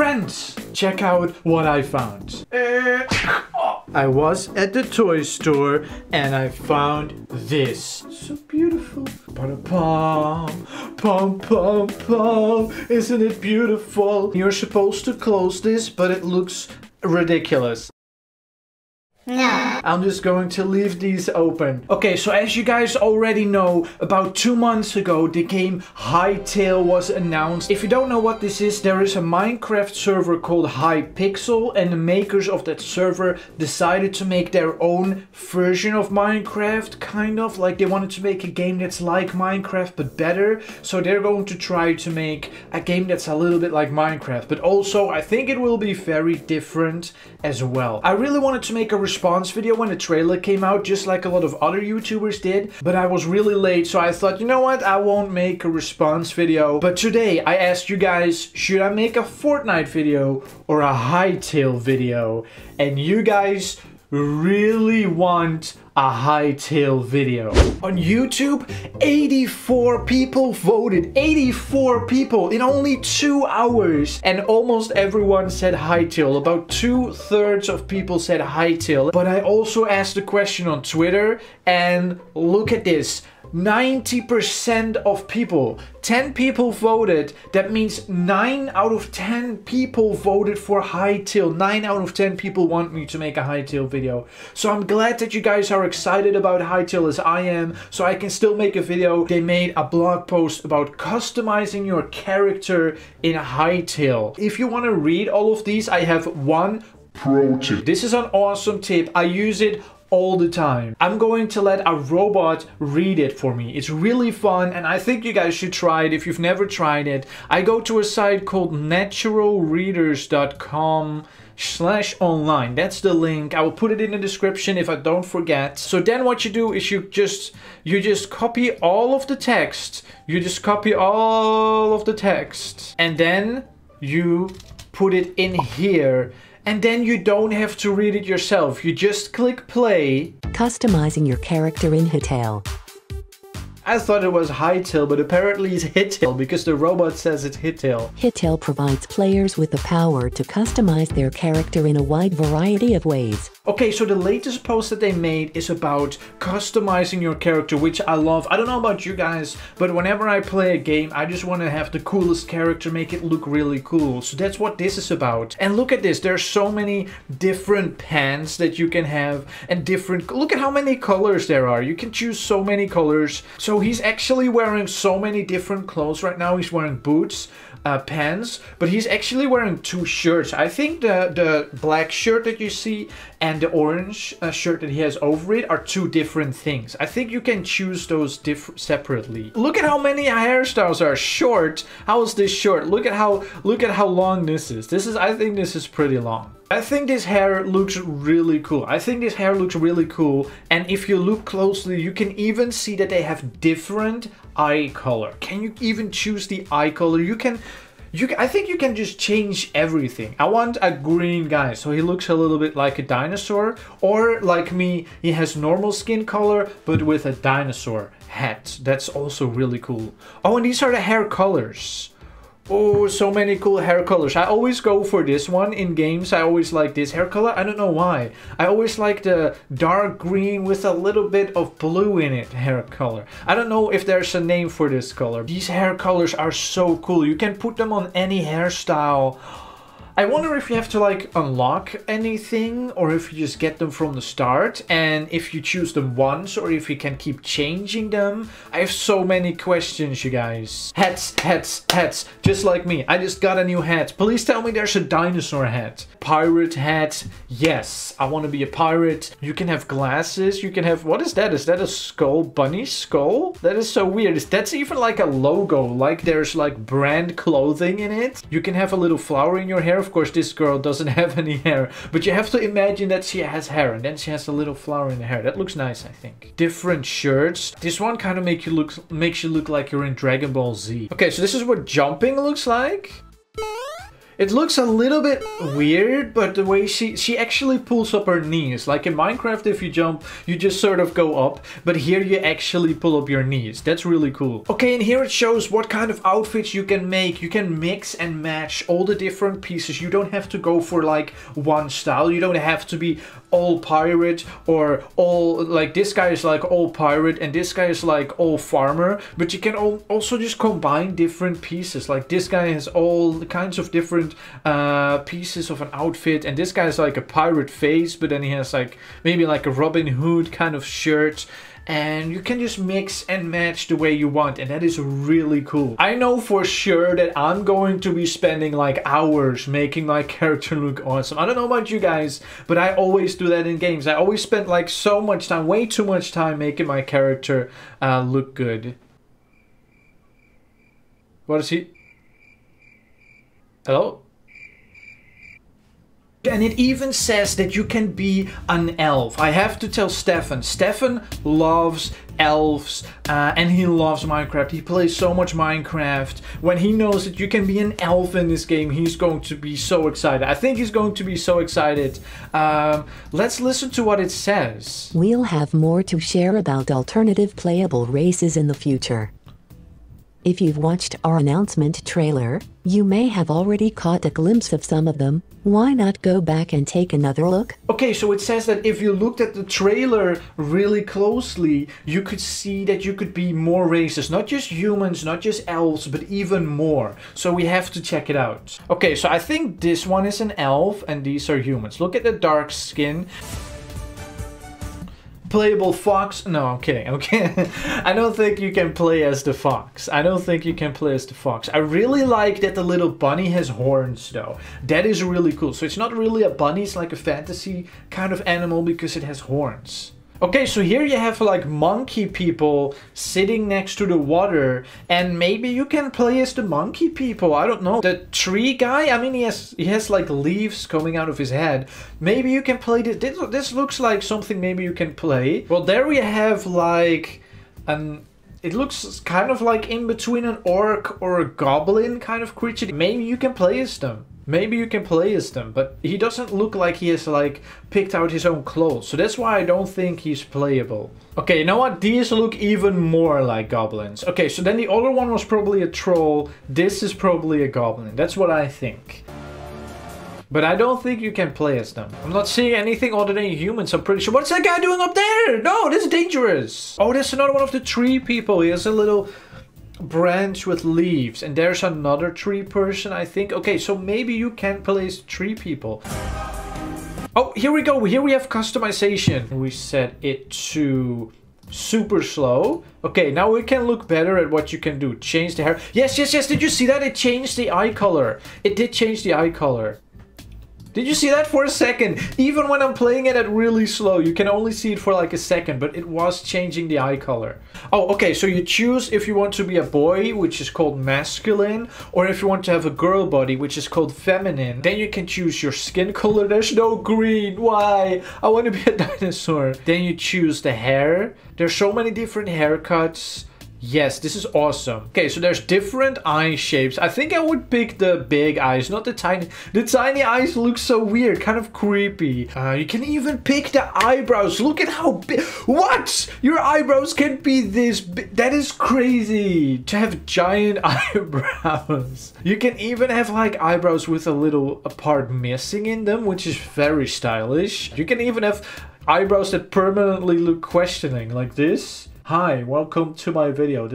Friends, check out what I found. I was at the toy store and I found this. So beautiful. Ba-da-pom, pom, pom, pom. Isn't it beautiful? You're supposed to close this, but it looks ridiculous. No. I'm just going to leave these open. Okay, so as you guys already know, about 2 months ago, the game Hytale was announced. If you don't know what this is, there is a Minecraft server called Hypixel, and the makers of that server decided to make their own version of Minecraft, kind of. Like, they wanted to make a game that's like Minecraft, but better. So they're going to try to make a game that's a little bit like Minecraft, but also, I think it will be very different as well. I really wanted to make a response video when the trailer came out, just like a lot of other YouTubers did, but I was really late, so I thought, you know what, I won't make a response video. But today I asked you guys, should I make a Fortnite video or a Hytale video? And you guys really want a Hytale video. On YouTube, 84 people voted. 84 people in only 2 hours. And almost everyone said Hytale. About 2/3 of people said Hytale. But I also asked the question on Twitter, and look at this. 90% of people, 10 people voted. That means 9 out of 10 people voted for Hytale. 9 out of 10 people want me to make a Hytale video. So I'm glad that you guys are excited about Hytale as I am, so I can still make a video. They made a blog post about customizing your character in Hytale. If you want to read all of these, I have one pro tip. This is an awesome tip. I use it all the time. I'm going to let a robot read it for me. It's really fun, and I think you guys should try it if you've never tried it. I go to a site called naturalreaders.com/online. That's the link. I will put it in the description if I don't forget. So then what you do is you just copy all of the text. You just copy all of the text, and then you put it in here. And then you don't have to read it yourself. You just click play. Customizing your character in Hytale. I thought it was Hytale, but apparently it's Hytale because the robot says it's Hytale. Hytale provides players with the power to customize their character in a wide variety of ways. Okay, so the latest post that they made is about customizing your character, which I love. I don't know about you guys, but whenever I play a game, I just want to have the coolest character, make it look really cool. So that's what this is about. And look at this. There's so many different pants that you can have and different... Look at how many colors there are. You can choose so many colors. So he's actually wearing so many different clothes right now. He's wearing boots, pants, but he's actually wearing 2 shirts. I think the black shirt that you see and the orange shirt that he has over it are 2 different things. I think you can choose those separately. Look at how many hairstyles are short. How is this short? Look at how long this is. I think this is pretty long. I think this hair looks really cool. And if you look closely, you can even see that they have different eye color. Can you even choose the eye color? I think you can just change everything. I want a green guy, so he looks a little bit like a dinosaur. Or like me, he has normal skin color, but with a dinosaur hat. That's also really cool. Oh, and these are the hair colors. Oh, so many cool hair colors. I always go for this one in games. I always like this hair color. I don't know why. I always like the dark green with a little bit of blue in it hair color. I don't know if there's a name for this color. These hair colors are so cool. You can put them on any hairstyle. I wonder if you have to like unlock anything or if you just get them from the start, and if you choose them once or if you can keep changing them. I have so many questions, you guys. Hats, hats, hats. Just like me. I just got a new hat. Please tell me there's a dinosaur hat. Pirate hat. Yes, I want to be a pirate. You can have glasses. You can have... What is that? Is that a skull? Bunny skull? That is so weird. That's even like a logo. Like there's like brand clothing in it. You can have a little flower in your hair. Of course, this girl doesn't have any hair, but you have to imagine that she has hair, and then she has a little flower in the hair. That looks nice, I think. Different shirts. This one kind of makes you look like you're in Dragon Ball Z. Okay, so this is what jumping looks like. It looks a little bit weird, but the way she actually pulls up her knees. Like in Minecraft, if you jump, you just sort of go up, but here you actually pull up your knees. That's really cool. Okay, and here it shows what kind of outfits you can make. You can mix and match all the different pieces. You don't have to go for like one style. You don't have to be all pirate or all, like this guy is like all pirate and this guy is like all farmer, but you can also just combine different pieces. Like this guy has all kinds of different pieces of an outfit, and this guy is like a pirate face, but then he has like maybe like a Robin Hood kind of shirt, and you can just mix and match the way you want, and that is really cool. I know for sure that I'm going to be spending like hours making my character look awesome. I don't know about you guys, but I always do that in games. I always spend like so much time, way too much time, making my character look good. What is he? Hello? And it even says that you can be an elf. I have to tell Stefan. Stefan loves elves and he loves Minecraft. He plays so much Minecraft. When he knows that you can be an elf in this game, he's going to be so excited. I think he's going to be so excited. Let's listen to what it says. We'll have more to share about alternative playable races in the future. If you've watched our announcement trailer, you may have already caught a glimpse of some of them. Why not go back and take another look? Okay, so it says that if you looked at the trailer really closely, you could see that you could be more races. Not just humans, not just elves, but even more. So we have to check it out. Okay, so I think this one is an elf and these are humans. Look at the dark skin. Playable fox? No, I'm kidding. Okay, I don't think you can play as the fox. I don't think you can play as the fox. I really like that the little bunny has horns though. That is really cool. So it's not really a bunny, it's like a fantasy kind of animal because it has horns. Okay, so here you have like monkey people sitting next to the water, and maybe you can play as the monkey people. I don't know. The tree guy, I mean, he has like leaves coming out of his head. Maybe you can play this looks like something maybe you can play. Well, there we have like an... It looks kind of like in between an orc or a goblin kind of creature. Maybe you can play as them. Maybe you can play as them, but he doesn't look like he has like picked out his own clothes. So that's why I don't think he's playable. Okay, you know what? These look even more like goblins. Okay, so then the other one was probably a troll. This is probably a goblin. That's what I think. But I don't think you can play as them. I'm not seeing anything other than humans, I'm pretty sure. What's that guy doing up there? No, this is dangerous. Oh, there's another one of the tree people. He has a little branch with leaves. And there's another tree person, I think. Okay, so maybe you can play as tree people. Oh, here we go. Here we have customization. We set it to super slow. Okay, now we can look better at what you can do. Change the hair. Yes, yes, yes. Did you see that? It changed the eye color. It did change the eye color. Did you see that for a second? Even when I'm playing it at really slow, you can only see it for like a second, but it was changing the eye color. Oh, okay, so you choose if you want to be a boy, which is called masculine, or if you want to have a girl body, which is called feminine. Then you can choose your skin color. There's no green, why? I want to be a dinosaur. Then you choose the hair. There's so many different haircuts. Yes, this is awesome. Okay, so there's different eye shapes. I think I would pick the big eyes, not the tiny. The tiny eyes look so weird, kind of creepy. You can even pick the eyebrows. Look at how big. What? Your eyebrows can be this big. That is crazy to have giant eyebrows. You can even have like eyebrows with a part missing in them, which is very stylish. You can even have eyebrows that permanently look questioning like this. Hi, welcome to my video.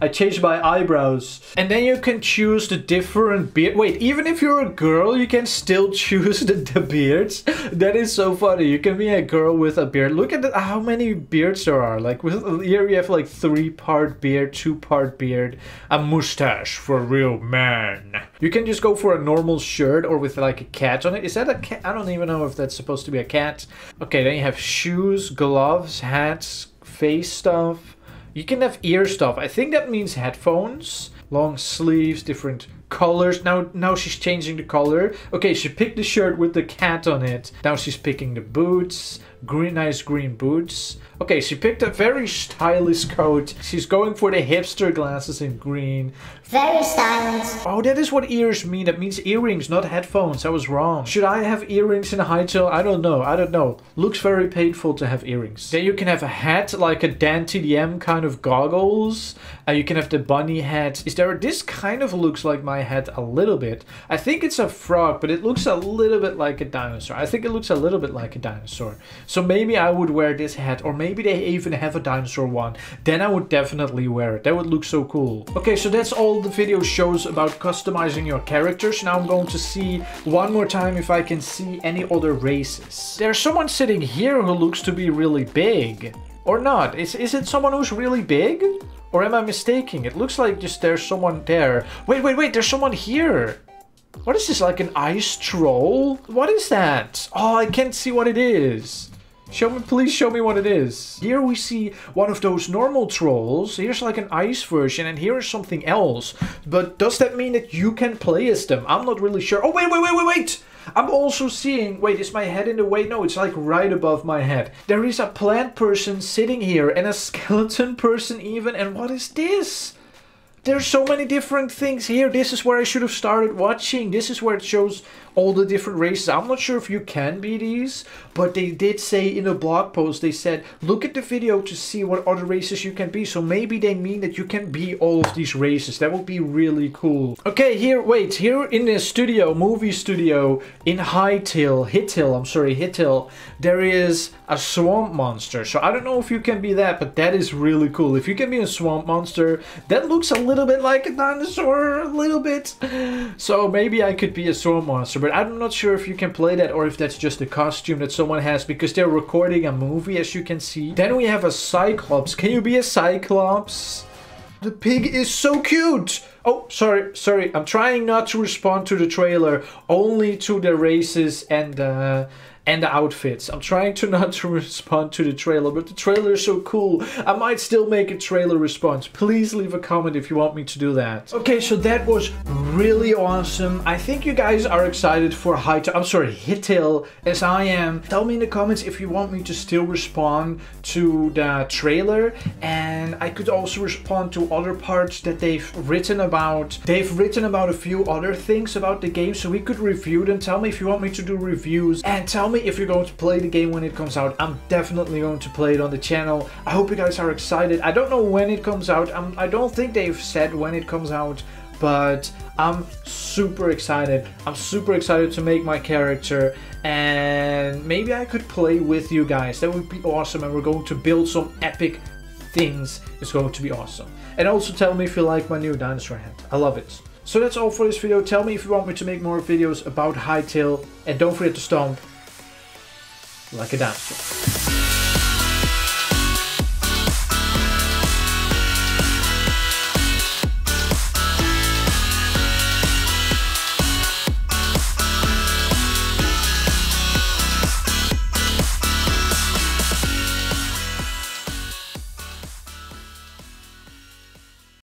I changed my eyebrows. And then you can choose the different beard. Wait, even if you're a girl, you can still choose the beards. That is so funny. You can be a girl with a beard. Look at how many beards there are. Like here you have like 3-part beard, 2-part beard, a mustache for a real man. You can just go for a normal shirt or with like a cat on it. Is that a cat? I don't even know if that's supposed to be a cat. Okay, then you have shoes, gloves, hats, face stuff. You can have ear stuff. I think that means headphones, long sleeves, different colors. Now she's changing the color. Okay, she picked the shirt with the cat on it. Now she's picking the boots. Nice green boots. Okay, she picked a very stylish coat. She's going for the hipster glasses in green. Very stylish. Oh, that is what ears mean. That means earrings, not headphones. I was wrong. Should I have earrings in a Hytale? I don't know. I don't know. Looks very painful to have earrings. Then you can have a hat, like a Dan TDM kind of goggles. You can have the bunny hat. Is there, this kind of looks like my hat a little bit. I think it's a frog, but it looks a little bit like a dinosaur. I think it looks a little bit like a dinosaur. So maybe I would wear this hat, or maybe they even have a dinosaur one. Then I would definitely wear it. That would look so cool. Okay, so that's all the video shows about customizing your characters. Now I'm going to see one more time if I can see any other races. There's someone sitting here who looks to be really big. Or not. Is it someone who's really big? Or am I mistaken? It looks like just there's someone there. Wait, wait, wait, there's someone here. What is this, like an ice troll? What is that? Oh, I can't see what it is. Show me, please show me what it is. Here we see one of those normal trolls. Here's like an ice version, and here is something else. But does that mean that you can play as them? I'm not really sure. Oh, wait, wait, wait, wait, wait! I'm also seeing, wait, is my head in the way? No, it's like right above my head. There is a plant person sitting here, and a skeleton person even, and what is this? There's so many different things here. This is where I should have started watching. This is where it shows all the different races. I'm not sure if you can be these, but they did say in a blog post, they said, look at the video to see what other races you can be. So maybe they mean that you can be all of these races. That would be really cool. Okay, here, wait, here in this studio, movie studio in Hytale, there is a swamp monster. So I don't know if you can be that, but that is really cool. If you can be a swamp monster, that looks a little bit like a dinosaur, a little bit. So maybe I could be a swamp monster, but I'm not sure if you can play that or if that's just a costume that someone has because they're recording a movie, as you can see. Then we have a cyclops. Can you be a cyclops? The pig is so cute. Oh, sorry. I'm trying not to respond to the trailer, only to the races and the outfits. I'm trying to not to respond to the trailer, but the trailer is so cool. I might still make a trailer response. Please leave a comment if you want me to do that. Okay, so that was really awesome. I think you guys are excited for Hytale as I am. Tell me in the comments if you want me to still respond to the trailer, and I could also respond to other parts that they've written about. They've written about a few other things about the game, so we could review them. Tell me if you want me to do reviews, and tell me if you're going to play the game when it comes out. I'm definitely going to play it on the channel. I hope you guys are excited. I don't know when it comes out. I don't think they've said when it comes out, but I'm super excited. I'm super excited to make my character, and maybe I could play with you guys. That would be awesome, and we're going to build some epic things. It's going to be awesome. And also tell me if you like my new dinosaur hat. I love it. So that's all for this video. Tell me if you want me to make more videos about Hytale, and don't forget to stomp like a dancer.